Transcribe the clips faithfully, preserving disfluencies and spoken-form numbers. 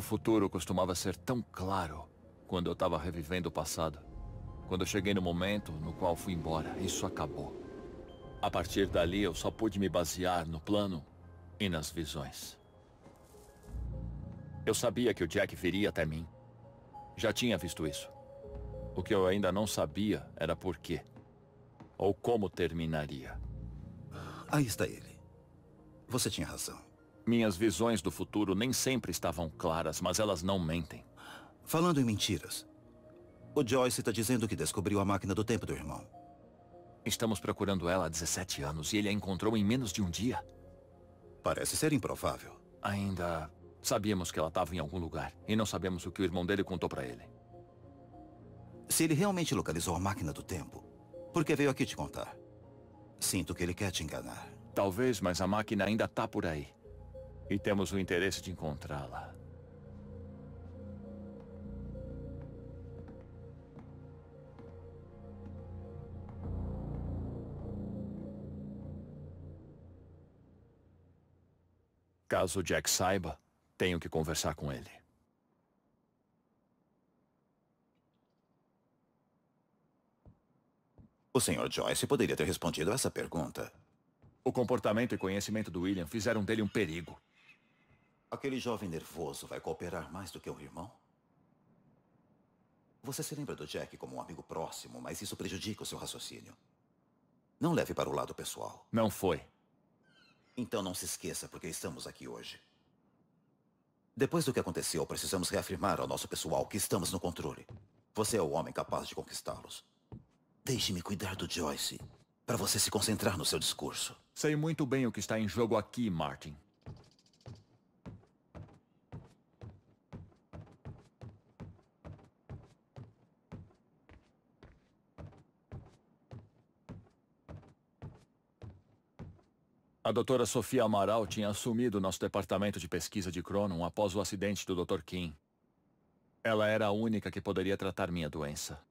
O futuro costumava ser tão claro quando eu estava revivendo o passado. Quando eu cheguei no momento no qual fui embora, isso acabou. A partir dali, eu só pude me basear no plano e nas visões. Eu sabia que o Jack viria até mim. Já tinha visto isso. O que eu ainda não sabia era por quê. Ou como terminaria. Aí está ele. Você tinha razão. Minhas visões do futuro nem sempre estavam claras, mas elas não mentem. Falando em mentiras, o Joyce está dizendo que descobriu a máquina do tempo do irmão. Estamos procurando ela há dezessete anos e ele a encontrou em menos de um dia. Parece ser improvável. Ainda sabíamos que ela estava em algum lugar e não sabemos o que o irmão dele contou para ele. Se ele realmente localizou a máquina do tempo, por que veio aqui te contar? Sinto que ele quer te enganar. Talvez, mas a máquina ainda está por aí. E temos o interesse de encontrá-la. Caso o Jack saiba, tenho que conversar com ele. O senhor Joyce poderia ter respondido essa pergunta. O comportamento e conhecimento do William fizeram dele um perigo. Aquele jovem nervoso vai cooperar mais do que um irmão? Você se lembra do Jack como um amigo próximo, mas isso prejudica o seu raciocínio. Não leve para o lado pessoal. Não foi. Então não se esqueça porque estamos aqui hoje. Depois do que aconteceu, precisamos reafirmar ao nosso pessoal que estamos no controle. Você é o homem capaz de conquistá-los. Deixe-me cuidar do Joyce, para você se concentrar no seu discurso. Sei muito bem o que está em jogo aqui, Martin. A doutora Sofia Amaral tinha assumido nosso departamento de pesquisa de Cronum após o acidente do doutor Kim. Ela era a única que poderia tratar minha doença.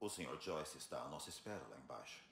O senhor Joyce está à nossa espera lá embaixo.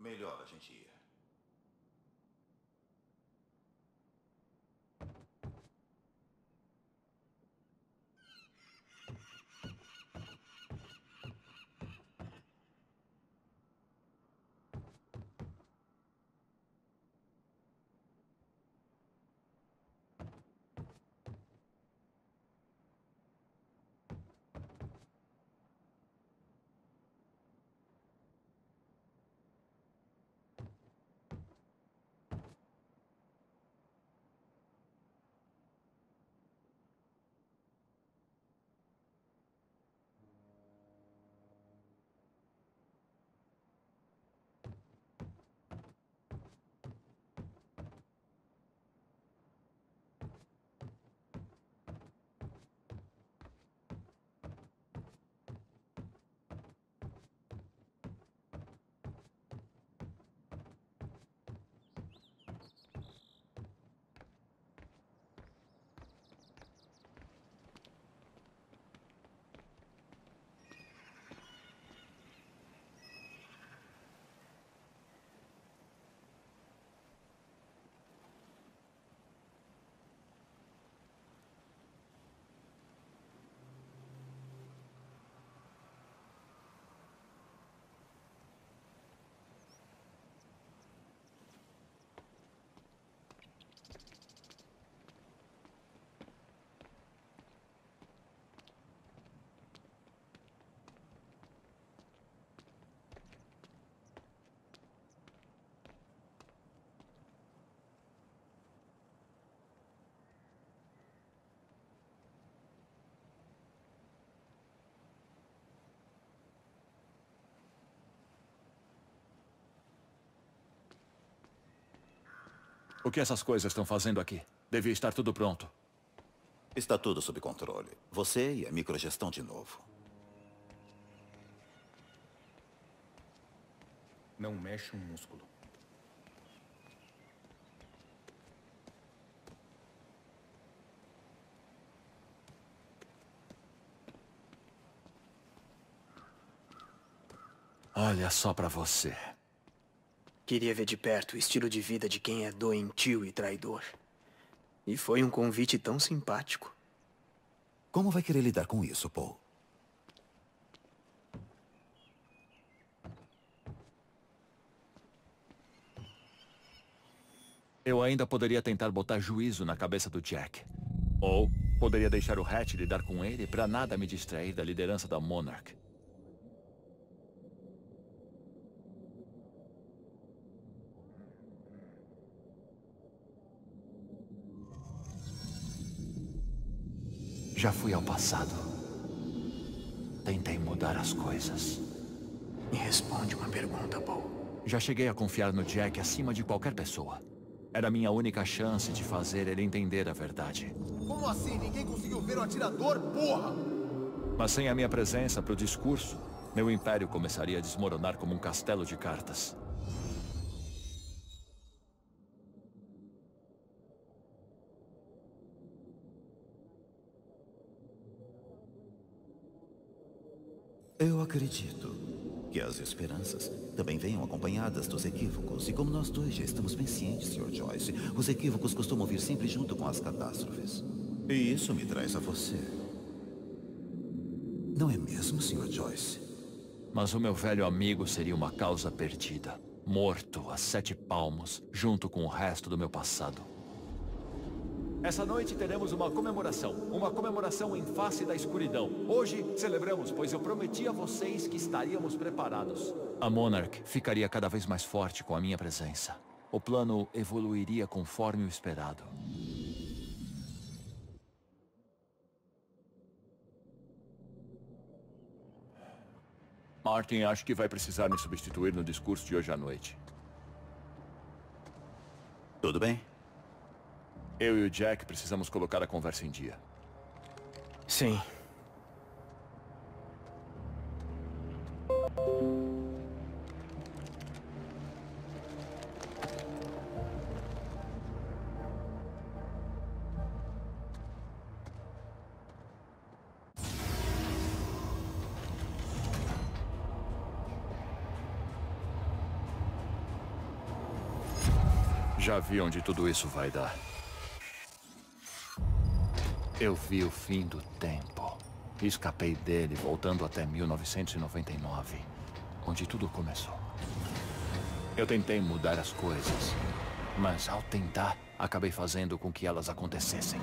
Melhor a gente ir. O que essas coisas estão fazendo aqui? Devia estar tudo pronto. Está tudo sob controle. Você e a microgestão de novo. Não mexe um músculo. Olha só pra você. Queria ver de perto o estilo de vida de quem é doentio e traidor. E foi um convite tão simpático. Como vai querer lidar com isso, Paul? Eu ainda poderia tentar botar juízo na cabeça do Jack. Ou poderia deixar o Hatch lidar com ele pra nada me distrair da liderança da Monarch. Já fui ao passado. Tentei mudar as coisas. Me responde uma pergunta, Paul. Já cheguei a confiar no Jack acima de qualquer pessoa. Era minha única chance de fazer ele entender a verdade. Como assim? Ninguém conseguiu ver o atirador, porra! Mas sem a minha presença pro discurso, meu império começaria a desmoronar como um castelo de cartas. Eu acredito que as esperanças também venham acompanhadas dos equívocos. E como nós dois já estamos bem cientes, senhor Joyce, os equívocos costumam vir sempre junto com as catástrofes. E isso me traz a você. Não é mesmo, senhor Joyce? Mas o meu velho amigo seria uma causa perdida. Morto a sete palmos, junto com o resto do meu passado. Essa noite teremos uma comemoração, uma comemoração em face da escuridão. Hoje celebramos, pois eu prometi a vocês que estaríamos preparados. A Monarch ficaria cada vez mais forte com a minha presença. O plano evoluiria conforme o esperado. Martin, acho que vai precisar me substituir no discurso de hoje à noite. Tudo bem? Eu e o Jack precisamos colocar a conversa em dia. Sim. Já vi onde tudo isso vai dar. Eu vi o fim do tempo. Escapei dele, voltando até mil novecentos e noventa e nove, onde tudo começou. Eu tentei mudar as coisas, mas ao tentar, acabei fazendo com que elas acontecessem.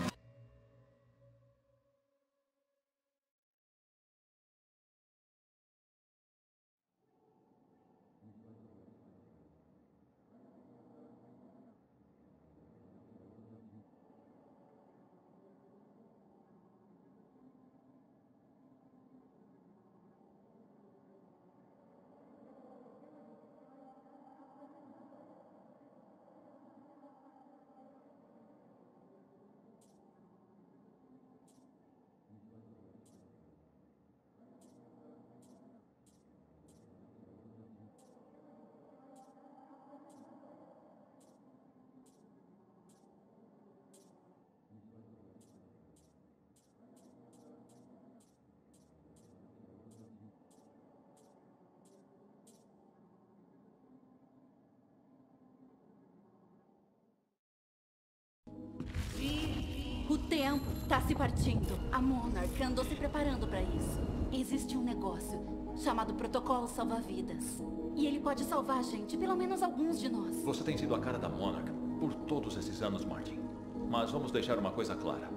O tempo está se partindo. A Monarch andou se preparando para isso. Existe um negócio chamado Protocolo Salva-Vidas. E ele pode salvar a gente, pelo menos alguns de nós. Você tem sido a cara da Monarch por todos esses anos, Martin. Mas vamos deixar uma coisa clara.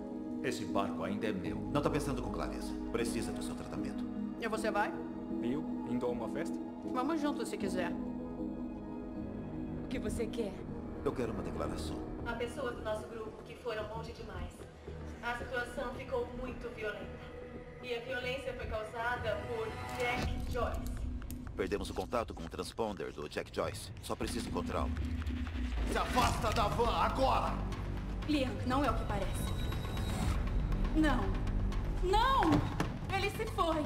Esse barco ainda é meu. Não está pensando com clareza. Precisa do seu tratamento. E você vai? Eu? Indo a uma festa? Vamos juntos se quiser. O que você quer? Eu quero uma declaração. Há pessoas do nosso grupo que foram longe demais. A situação ficou muito violenta. E a violência foi causada por Jack Joyce. Perdemos o contato com o transponder do Jack Joyce. Só preciso encontrá-lo. Se afasta da van agora! Liam, não é o que parece. Não! Não! Ele se foi!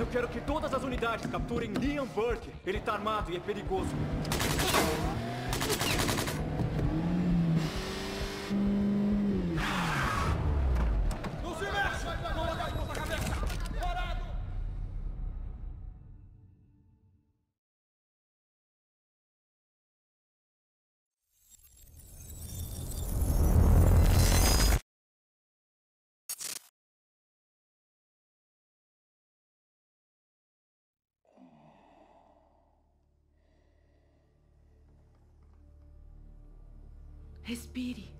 Eu quero que todas as unidades capturem Liam Burke. Ele tá armado e é perigoso. Respire.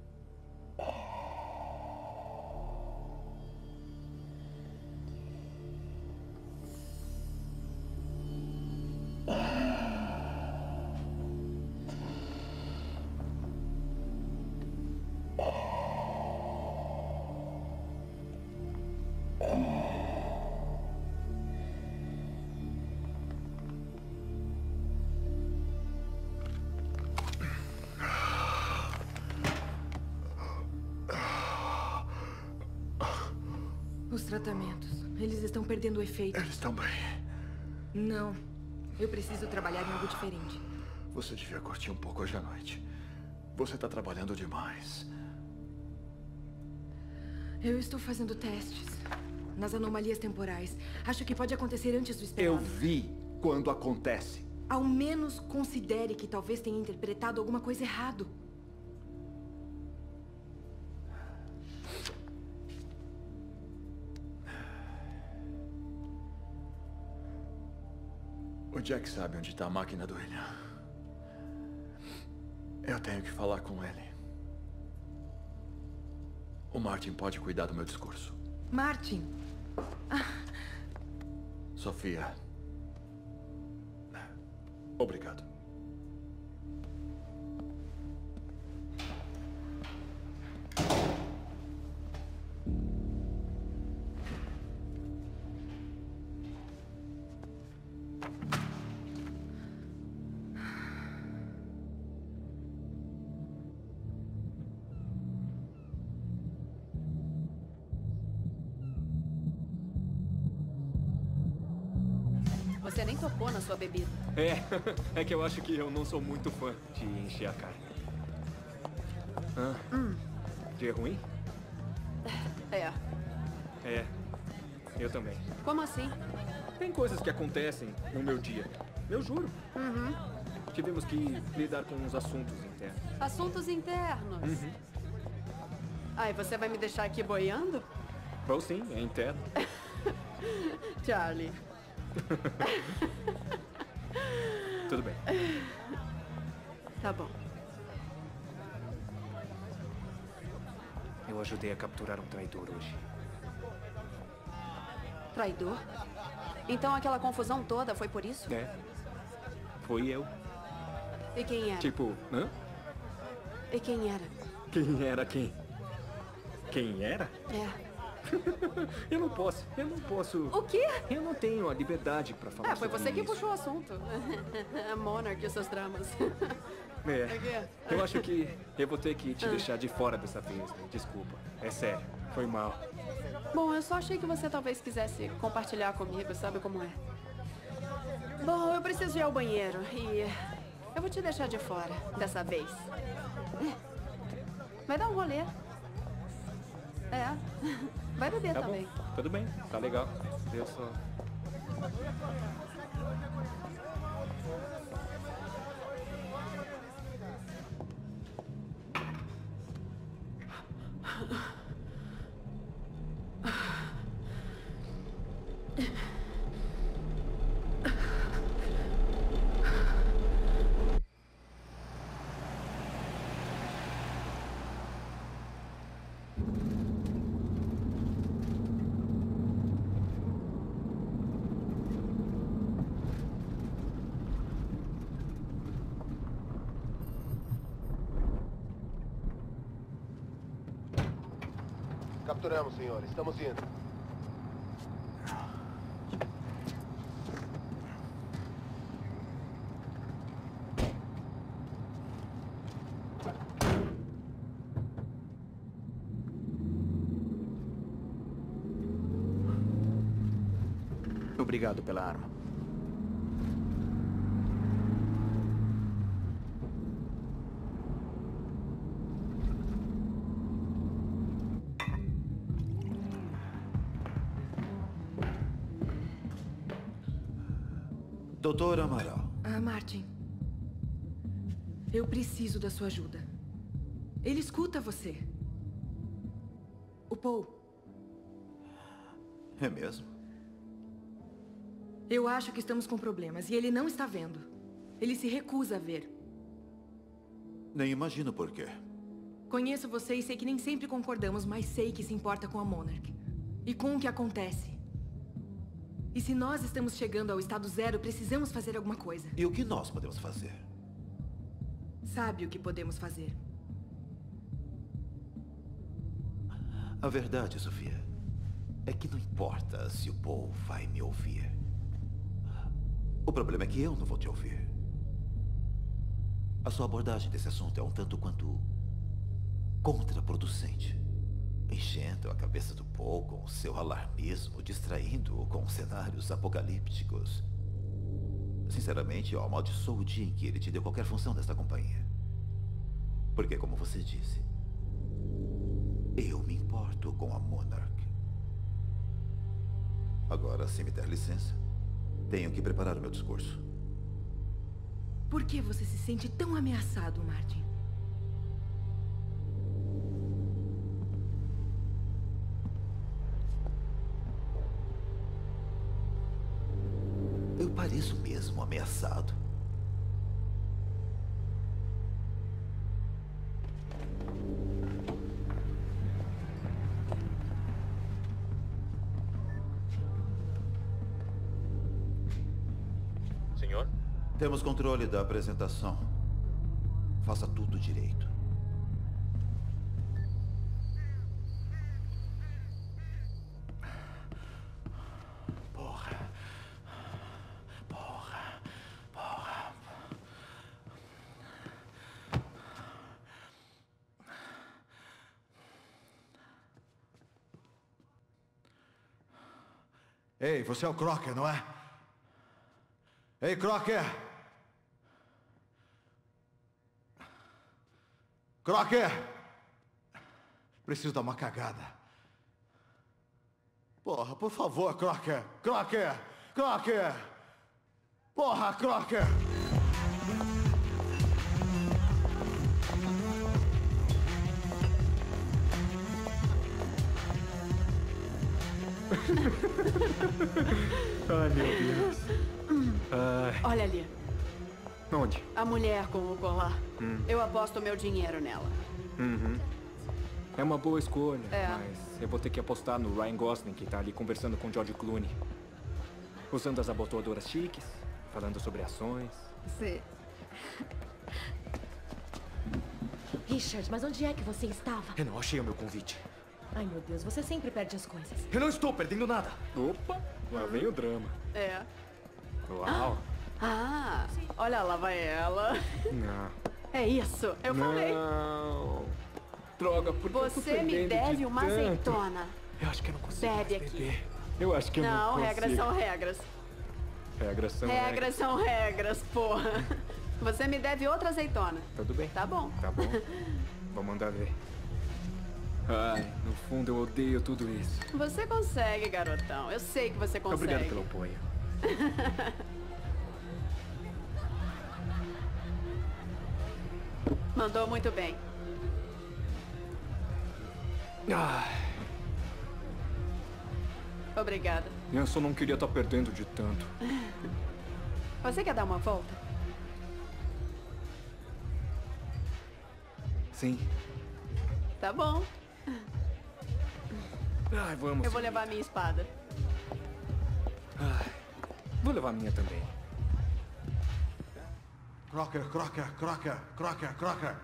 Tratamentos. Eles estão perdendo o efeito. Eles estão bem. Não. Eu preciso trabalhar em algo diferente. Você devia curtir um pouco hoje à noite. Você está trabalhando demais. Eu estou fazendo testes nas anomalias temporais. Acho que pode acontecer antes do esperado. Eu vi quando acontece. Ao menos considere que talvez tenha interpretado alguma coisa errado. Jack sabe onde está a máquina do William. Eu tenho que falar com ele. O Martin pode cuidar do meu discurso. Martin! Ah. Sofia. Obrigado. Você nem tocou na sua bebida. É, é que eu acho que eu não sou muito fã de encher a cara. Ah, hum. Que é ruim? É. É, eu também. Como assim? Tem coisas que acontecem no meu dia, eu juro. Uhum. Tivemos que lidar com uns assuntos internos. Assuntos internos? Uhum. Ai, você vai me deixar aqui boiando? Bom, sim, é interno. Charlie... Tudo bem. Tá bom. Eu ajudei a capturar um traidor hoje. Traidor? Então aquela confusão toda foi por isso? É. Foi eu. E quem era? Tipo, hã? E quem era? Quem era quem? Quem era? É. Eu não posso, eu não posso... O quê? Eu não tenho a liberdade pra falar sobre isso. Ah, foi você que puxou o assunto. A Monarch e seus dramas. É, eu acho que eu vou ter que te ah. deixar de fora dessa vez, né? Desculpa. É sério, foi mal. Bom, eu só achei que você talvez quisesse compartilhar comigo, sabe como é. Bom, eu preciso ir ao banheiro e eu vou te deixar de fora, dessa vez. Vai dar um rolê. É. Vai beber tá também. Bom. Tudo bem, tá legal. Eu só... Capturamos, senhores. Estamos indo. Obrigado pela arma. Doutora Amaral. Ah, Martin. Eu preciso da sua ajuda. Ele escuta você. O Paul. É mesmo? Eu acho que estamos com problemas e ele não está vendo. Ele se recusa a ver. Nem imagino por quê. Conheço você e sei que nem sempre concordamos, mas sei que se importa com a Monarch. E com o que acontece. E se nós estamos chegando ao estado zero, precisamos fazer alguma coisa. E o que nós podemos fazer? Sabe o que podemos fazer? A verdade, Sofia, é que não importa se o Paul vai me ouvir. O problema é que eu não vou te ouvir. A sua abordagem desse assunto é um tanto quanto contraproducente. Enchendo a cabeça do Paul com seu alarmismo, distraindo-o com cenários apocalípticos. Sinceramente, eu amaldiçoo o dia em que ele te deu qualquer função desta companhia. Porque, como você disse, eu me importo com a Monarch. Agora, se me der licença, tenho que preparar o meu discurso. Por que você se sente tão ameaçado, Martin? Eu pareço mesmo ameaçado. Senhor? Temos controle da apresentação. Faça tudo direito. Ei, você é o Crocker, não é? Ei, Crocker! Crocker! Preciso dar uma cagada. Porra, por favor, Crocker! Crocker! Crocker! Porra, Crocker! Ai, meu Deus. Ai. Olha ali. Onde? A mulher com o colar. Hum. Eu aposto meu dinheiro nela. Uhum. É uma boa escolha, é. Mas eu vou ter que apostar no Ryan Gosling, que tá ali conversando com George Clooney. Usando as abotoadoras chiques, falando sobre ações. Sim. Richard, mas onde é que você estava? Eu não achei o meu convite. Ai, meu Deus, você sempre perde as coisas. Eu não estou perdendo nada. Opa, lá vem o drama. É. Uau. Ah, ah olha, lá vai ela. Não. É isso, eu não. falei. Não. Droga, por que eu tô perdendo de tanto? Você me deve uma azeitona. Eu acho que eu não consigo Bebe aqui. Beber. Eu acho que eu não, não consigo. Não, regras são regras. Regras são regras. Regras são regras, porra. Você me deve outra azeitona. Tudo bem. Tá bom. Tá bom. Vou mandar ver. Ai, no fundo eu odeio tudo isso. Você consegue, garotão. Eu sei que você consegue. Obrigado pelo apoio. Mandou muito bem. Ai. Obrigada. Eu só não queria estar perdendo de tanto. Você quer dar uma volta? Sim. Tá bom. Ai, vamos. Eu vou levar a minha espada. Ai, vou levar a minha também. Crocker, Crocker, Crocker, Crocker, Crocker.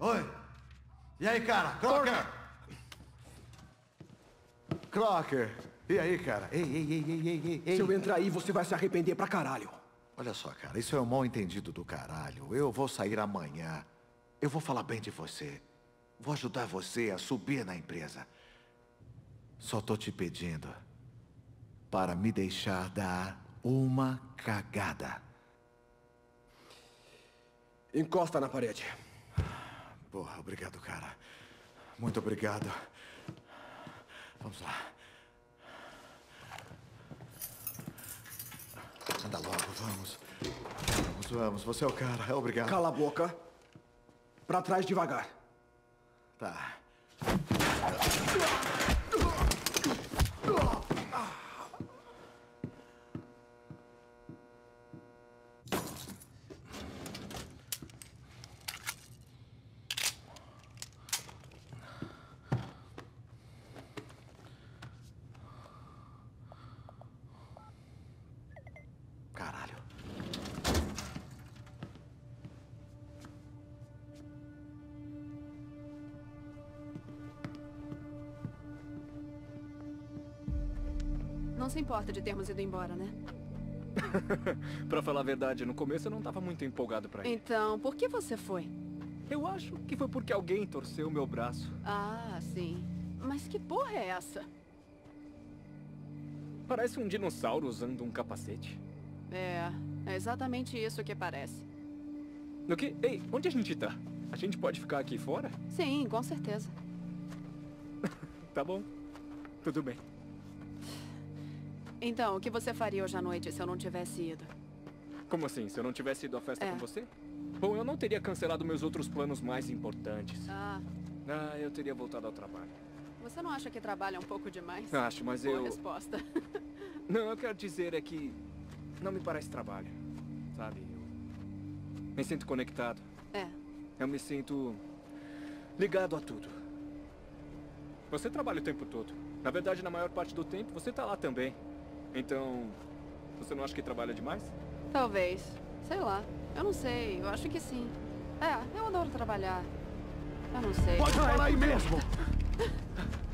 Oi. E aí, cara? Crocker. Crocker. E aí, cara? Ei, ei, ei, ei, ei, ei. Se eu entrar aí, você vai se arrepender pra caralho. Olha só, cara, isso é um mal entendido do caralho. Eu vou sair amanhã. Eu vou falar bem de você. Vou ajudar você a subir na empresa. Só tô te pedindo, para me deixar dar uma cagada. Encosta na parede. Porra, obrigado, cara. Muito obrigado. Vamos lá. Anda logo, vamos. Vamos, vamos. Você é o cara. Obrigado. Cala a boca. Pra trás devagar. Tá. Não se importa de termos ido embora, né? Pra falar a verdade, no começo eu não tava muito empolgado pra ir. Então, por que você foi? Eu acho que foi porque alguém torceu o meu braço. Ah, sim. Mas que porra é essa? Parece um dinossauro usando um capacete. É, é exatamente isso que parece. No que? Ei, onde a gente tá? A gente pode ficar aqui fora? Sim, com certeza. Tá bom. Tudo bem. Então, o que você faria hoje à noite se eu não tivesse ido? Como assim? Se eu não tivesse ido à festa é. com você? Bom, eu não teria cancelado meus outros planos mais importantes. Ah. Ah, eu teria voltado ao trabalho. Você não acha que trabalha um pouco demais? Acho, mas Boa eu... resposta. Não, eu quero dizer é que... não me parece trabalho, sabe? Eu me sinto conectado. É. Eu me sinto... ligado a tudo. Você trabalha o tempo todo. Na verdade, na maior parte do tempo, você tá lá também. Então, você não acha que trabalha demais? Talvez. Sei lá. Eu não sei. Eu acho que sim. É, eu adoro trabalhar. Eu não sei. Pode falar aí mesmo!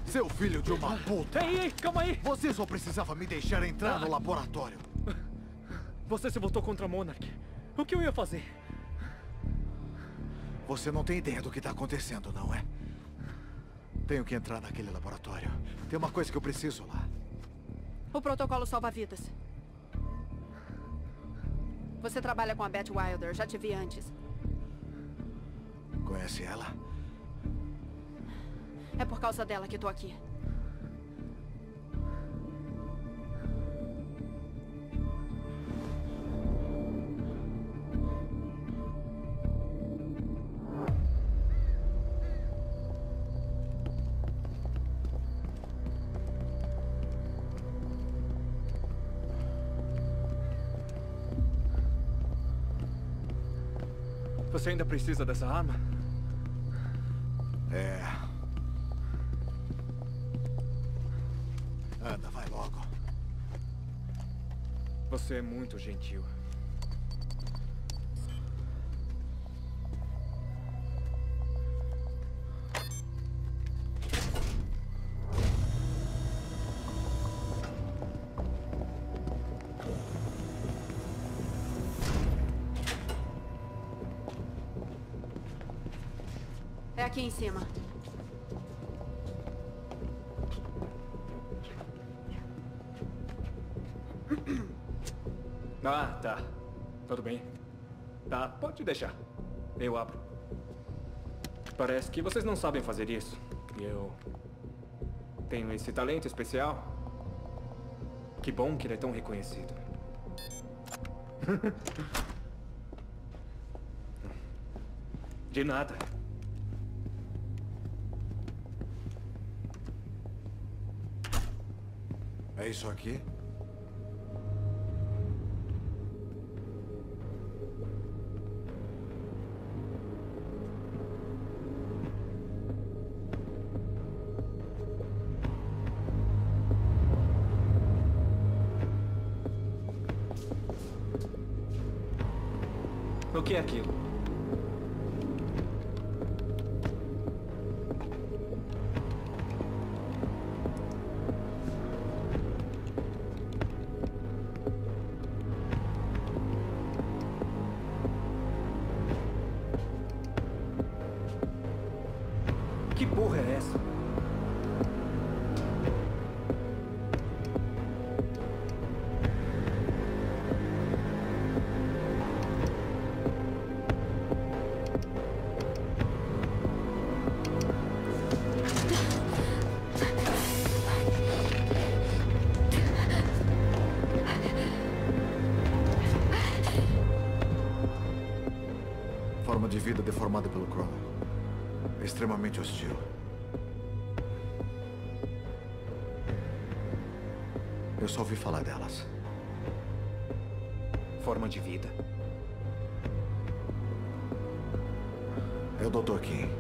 Seu filho de uma puta! Ei, ei, calma aí! Você só precisava me deixar entrar ah. no laboratório. Você se botou contra a Monarch. O que eu ia fazer? Você não tem ideia do que tá acontecendo, não é? Tenho que entrar naquele laboratório. Tem uma coisa que eu preciso lá. O protocolo salva-vidas. Você trabalha com a Beth Wilder, já te vi antes. Conhece ela? É por causa dela que tô aqui. Você ainda precisa dessa arma? É. Anda, vai logo. Você é muito gentil. Aqui em cima. Ah, tá. Tudo bem. Tá, pode deixar. Eu abro. Parece que vocês não sabem fazer isso. E eu... tenho esse talento especial. Que bom que ele é tão reconhecido. De nada. É isso aqui? O que é aquilo? Forma de vida deformada pelo Cronum. Extremamente hostil. Eu só ouvi falar delas. Forma de vida. É o doutor King.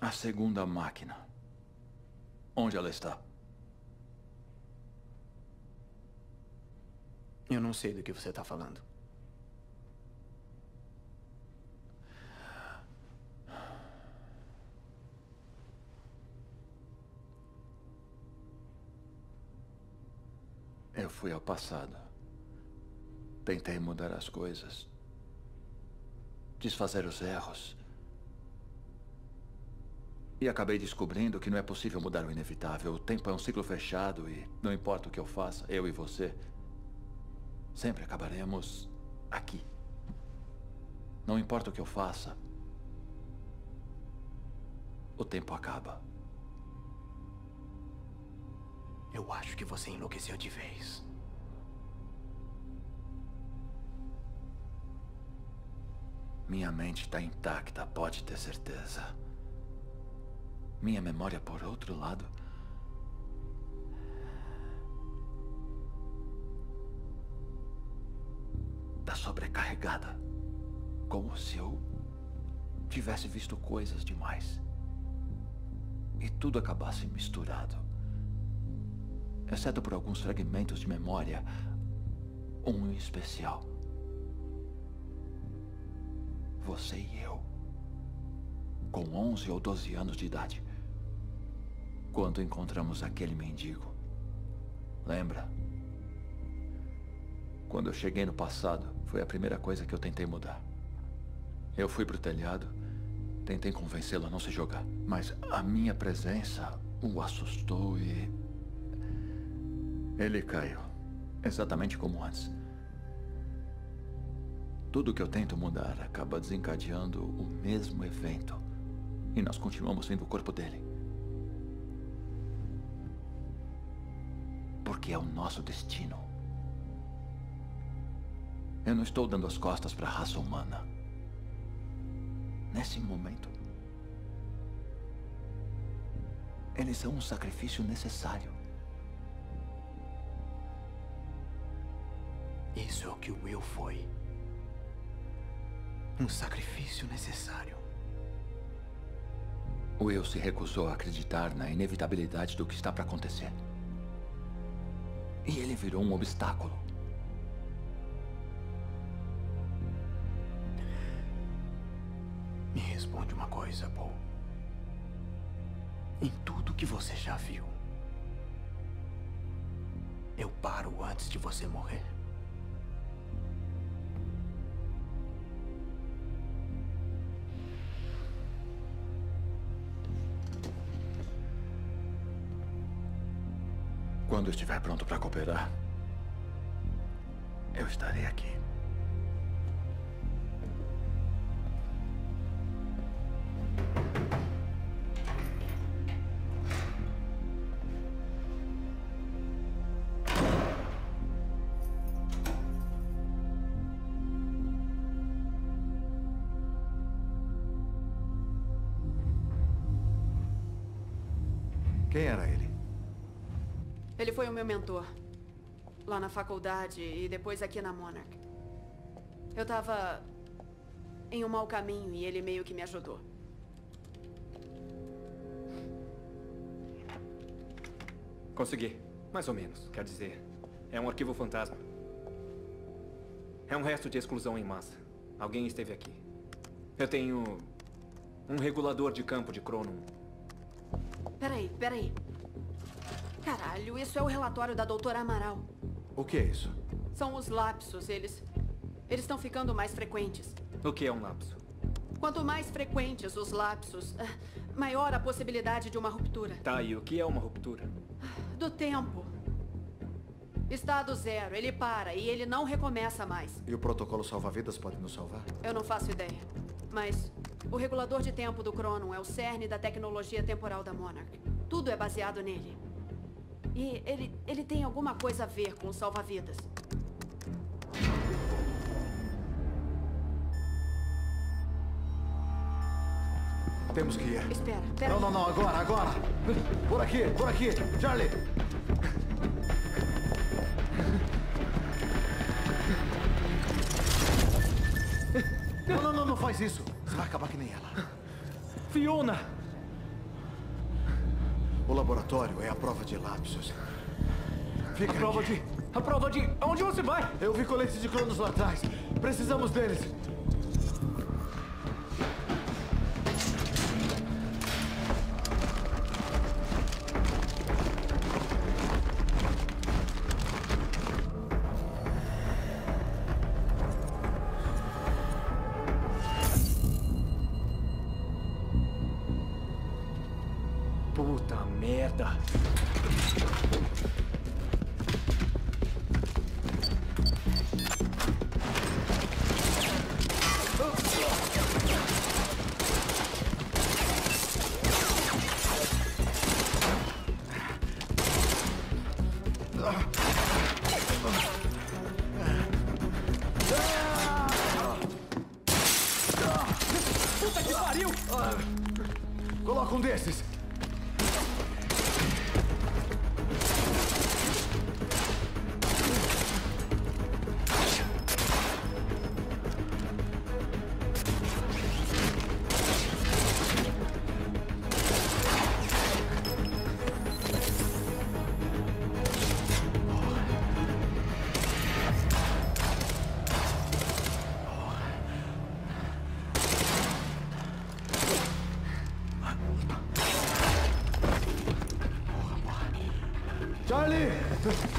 A segunda máquina. Onde ela está? Eu não sei do que você está falando. Eu fui ao passado. Tentei mudar as coisas. Desfazer os erros. E acabei descobrindo que não é possível mudar o inevitável. O tempo é um ciclo fechado e não importa o que eu faça, eu e você, sempre acabaremos aqui. Não importa o que eu faça, o tempo acaba. Eu acho que você enlouqueceu de vez. Minha mente está intacta, pode ter certeza. Minha memória, por outro lado, está sobrecarregada, como se eu tivesse visto coisas demais e tudo acabasse misturado, exceto por alguns fragmentos de memória, um em especial. Você e eu, com onze ou doze anos de idade. Quando encontramos aquele mendigo. Lembra? Quando eu cheguei no passado, foi a primeira coisa que eu tentei mudar. Eu fui pro telhado, tentei convencê-lo a não se jogar. Mas a minha presença o assustou e... ele caiu. Exatamente como antes. Tudo que eu tento mudar acaba desencadeando o mesmo evento. E nós continuamos sendo o corpo dele. Que é o nosso destino. Eu não estou dando as costas para a raça humana. Nesse momento, eles são um sacrifício necessário. Isso é o que o eu foi. Um sacrifício necessário. O eu se recusou a acreditar na inevitabilidade do que está para acontecer. E ele virou um obstáculo. Me responde uma coisa, Paul. Em tudo que você já viu, eu paro antes de você morrer? Quando estiver pronto para cooperar, eu estarei aqui. Quem era ele? Ele foi o meu mentor, lá na faculdade e depois aqui na Monarch. Eu tava em um mau caminho e ele meio que me ajudou. Consegui, mais ou menos, quer dizer, é um arquivo fantasma. É um resto de exclusão em massa. Alguém esteve aqui. Eu tenho Um regulador de campo de Cronum. Peraí, peraí. Caralho, isso é o relatório da doutora Amaral. O que é isso? São os lapsos, eles... Eles estão ficando mais frequentes. O que é um lapso? Quanto mais frequentes os lapsos, maior a possibilidade de uma ruptura. Tá, e o que é uma ruptura? Do tempo. Estado zero, ele para e ele não recomeça mais. E o protocolo salva-vidas pode nos salvar? Eu não faço ideia. Mas o regulador de tempo do Cronum é o cerne da tecnologia temporal da Monarch. Tudo é baseado nele. E ele, ele tem alguma coisa a ver com o salva-vidas. Temos que ir. Espera, espera. Não, não, não, agora, agora. Por aqui, por aqui. Charlie. Não, não, não, não faz isso. Você vai acabar que nem ela. Fiona. O laboratório é a prova de lapsos. Fica a prova aqui. de... A prova de... Aonde você vai? Eu vi coletes de cronos lá atrás. Precisamos deles.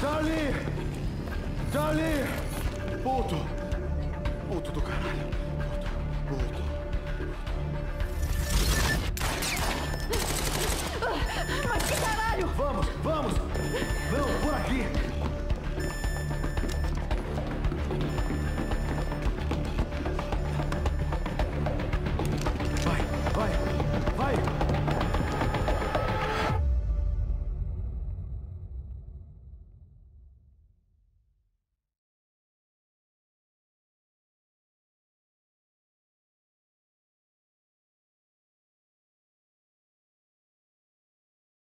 Charlie! Charlie! Charlie! Puto! Puto do caralho! Puto! Puto! Mas que caralho! Vamos! Vamos! Não, por aqui!